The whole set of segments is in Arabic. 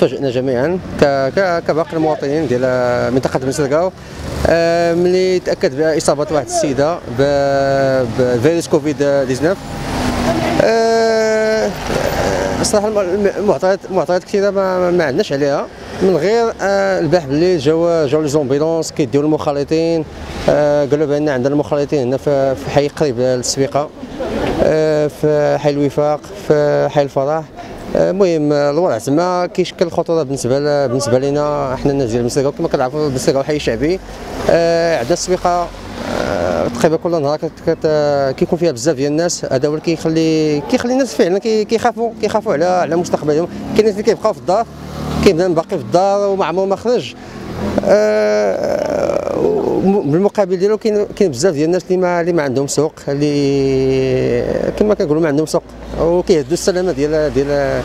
تفاجئنا جميعا كباقي المواطنين ديال منطقه بنسركاو ملي تاكد باصابه واحد السيده بفيروس كوفيد 19. بصراحه المعطيات كثيره ما عندناش عليها من غير البارح بالليل جاو لي زومبيلونس كيديروا المخالطين. قالوا بان عندنا المخالطين هنا في حي قريب للسبيقه، في حي الوفاق، في حي الفرح. المهم الوضع زعما كيشكل خطوره بالنسبه لينا حنا الناس ديال بنسركاو. كما كتعرفوا بنسركاو حي شعبي، عندنا السويقه تقريبا كل نهار كيكون فيها بزاف ديال الناس. هذا هو اللي كيخلي الناس فعلا كيخافوا على مستقبلهم. كاين الناس اللي كيبقاو في الدار، كيبدا باقي في الدار وما عمره ما خرج. بالمقابل ديالو كاين بزاف ديال الناس اللي ما عندهم سوق، اللي كما كنقولوا ما عندهم سوق وكيهدوا السلامه ديال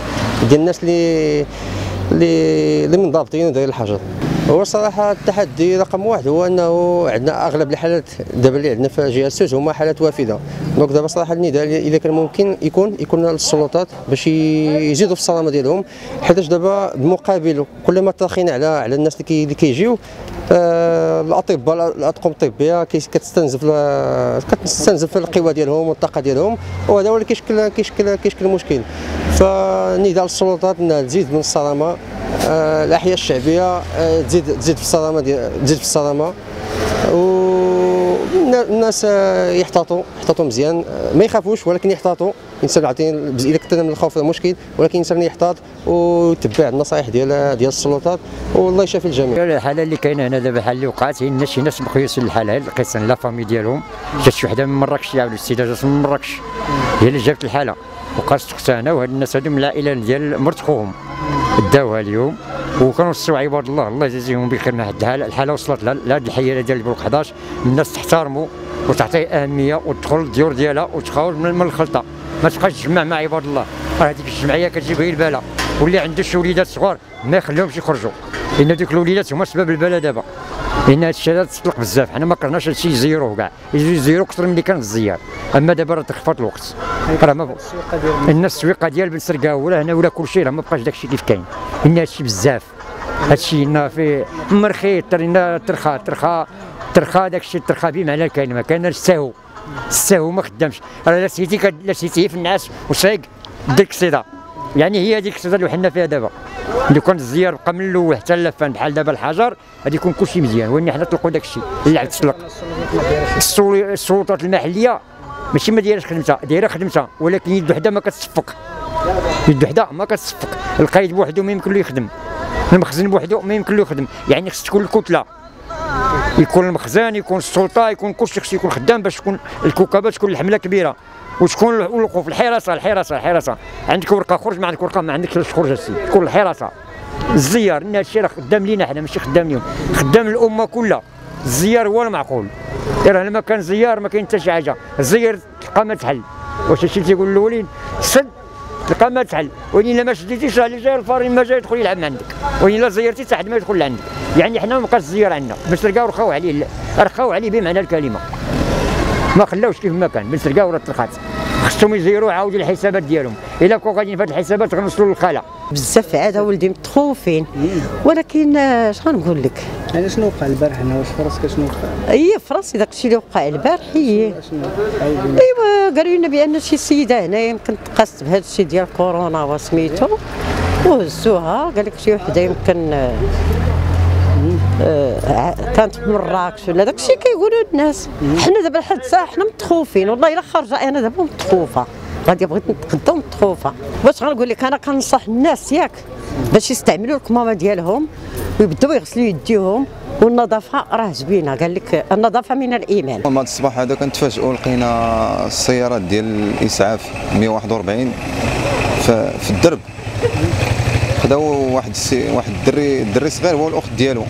الناس اللي منضبطين ودايرين الحجر. هو صراحه التحدي رقم واحد هو انه عندنا اغلب الحالات دابا اللي عندنا في جهه السوس هما حالات وافده. دونك دابا صراحه النداء اذا كان ممكن يكون للسلطات باش يزيدوا في الصرامه ديالهم، حيت دابا بالمقابل كلما ترخينا على الناس اللي كيجيو الاطباء الاطقم الطبيه كتستنزف القوى ديالهم والطاقه ديالهم، وهذا هو اللي كيشكل مشكل. فالنداء للسلطات انها تزيد من الصرامه، الاحياء الشعبيه تزيد في الصرامه والناس يحتاطوا مزيان، ما يخافوش ولكن يحتاطوا. الانسان عاطين الا كثرنا من الخوف مشكل، ولكن الانسان يحتاط ويتبع النصائح ديال السلطات والله يشافي الجميع. الحاله اللي كاينه هنا دابا بحال اللي وقعت، هي شي ناس مقيوس للحاله، هاد القسم لا فامي ديالهم جات شي وحده من مراكش، يا السيده جات من مراكش هي اللي جابت الحاله وبقات تقتنى. وهاد الناس هادو من العائله ديال مرت خوهم داوها اليوم وكنوصيو عباد الله يجازيهم بخير. حد الحاله وصلت لهاد الحيره ديال البلوك 11، الناس تحترموا وتعطي اهميه وتدخل للديور ديالها وتخاول من الخلطه، ما تبقاش تجمع مع عباد الله. راه هذيك الجمعيه كتجيب غير الباله، واللي عنده شي وليدات صغار ما يخليهمش يخرجوا، لان ذوك الوليدات هما سبب الباله دابا، لان هذا الشيء هذا تطلق بزاف. حنا ما كرهناش هذا الشيء يزيروه كاع، يزيروه اكثر من اللي كان الزيار، اما دابا راه تخفض الوقت. راه ما السويقه ديال بنسركاو ولا هنا ولا كل شيء راه ما بقاش داك الشيء كيف كاين، لان هذا الشيء بزاف. هذا الشيء هنا في مرخي ترخى داك الشيء ترخى بمعنى كاين ما كاين السهو ما خدامش. راه لا سيتي في النعاس وسايق ديك الصيده، يعني هي هذيك الصيده اللي وحنا فيها دابا. اللي كان الزيار بقى من الاول حتى لفان بحال دابا الحجر، غادي يكون كلشي مزيان. وين حنا نطلقوا داك الشيء اللعب تسلق. السلطات المحليه ماشي ما دايرهاش خدمتها، دايره خدمتها، ولكن يد وحده ما كتصفق. القايد بوحدو ما يمكن له يخدم، المخزن بوحدو ما يمكن له يخدم، يعني خص تكون الكتله، يكون المخزن، يكون السلطه، يكون كلشي خص يكون خدام باش تكون الكوكبه، تكون الحمله كبيره، وتكون الوقوف. الحراسه عندك ورقه خرج، ما عندك ورقه ما عندكش خرج. السي تكون الحراسه الزيار، ان هادشي راه خدام لينا حنا ماشي خدام ليهم، خدام الامه كلها. الزيار هو المعقول، راه لما كان زيار ما كاين حتى شي حاجه. الزيار تلقى ما تحل، واش هادشي اللي تيقول الاولين سد تلقى ما تحل، وإلا ما شديتيش راه اللي جاي الفارين ما جاي يدخل يلعب عندك، وإلا زيرتي حتى حد ما يدخل لعندك. يعني حنا ما بقاش الزيار عندنا. بنسركاو رخاو عليه بمعنى الكلمه، ما خلاوش كيف ما كان. بنسركاو راه تلقات، خصهم يزيروا عاودوا الحسابات ديالهم، الا كون غاديين في هاد الحسابات غنوصلوا للخلا. بزاف عاد ولدي متخوفين، ولكن اش غنقول لك؟ انا شنو وقع البارح هنا؟ واش في راسك شنو وقع؟ اي في راسي داكشي اللي وقع البارح. ايوا قالوا لنا بان شي سيده هنايا يمكن تقاست بهذا الشيء ديال كورونا وسميتو وهزوها. قال لك شي وحده يمكن كانت في مراكش ولا داكشي كيقولوا الناس. حنا دابا لحد الساعه حنا متخوفين والله الا خرجه. انا دابا متخوفه، غادي بغيت نتغدى ومتخوفه. واش غنقول لك؟ انا كنصح الناس ياك باش يستعملوا الكمامه ديالهم ويبداو يغسلوا يديهم، والنظافه راه زوينه. قال لك النظافه من الايمان. هذا الصباح هذا كنتفاجئوا لقينا السيارات ديال الاسعاف 141 في الدرب، خداو واحد الدري صغير هو الاخت ديالو.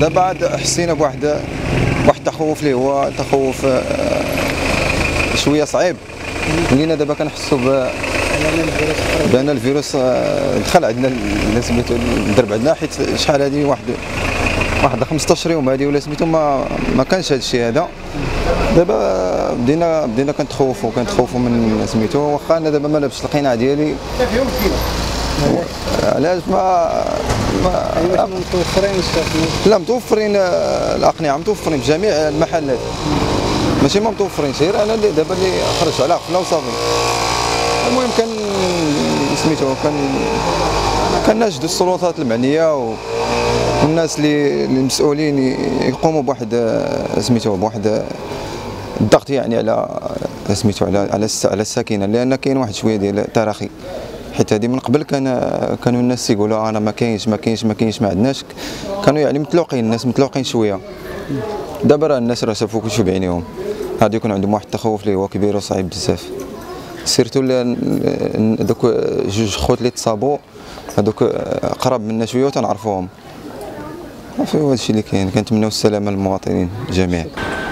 دابا عاد حسينا بواحد التخوف اللي هو تخوف شويه صعيب. ولينا دابا كنحسوا بان الفيروس دخل عندنا سميتو الدرب عندنا، حيت شحال هذه واحد 15 يوم هذه ولا سميتو ما كانش هذا الشيء هذا. دابا بدينا كنتخوفوا من سميتو. واخا انا دابا ما لابس القناع ديالي، علاش ما متوفرين؟ لا متوفرين الاقنعه، متوفرين في جميع المحلات، ماشي ما متوفرين غير انا اللي دابا اللي خرجت على قفله وصافي. المهم كان سميتو كنناشدوا السلطات المعنيه والناس اللي المسؤولين يقوموا بواحد سميتو بواحد الضغط يعني على سميتو على الساكنه، لان كاين واحد شويه ديال تراخي. حيت هذه من قبل كانوا الناس يقولوا انا ما كاينش ما عندناش، كانوا يعني متلوقين، الناس متلوقين شويه. دابا راه الناس راه شافوا كلشي بعينيهم، غادي يكون عندهم واحد التخوف اللي هو كبير وصعيب بزاف. سيرتو دوك جوج خوت اللي تصابوا هذوك قراب منا شويه وتنعرفوهم. صافي هو هادشي اللي كاين. كنتمناو السلامه للمواطنين جميعا.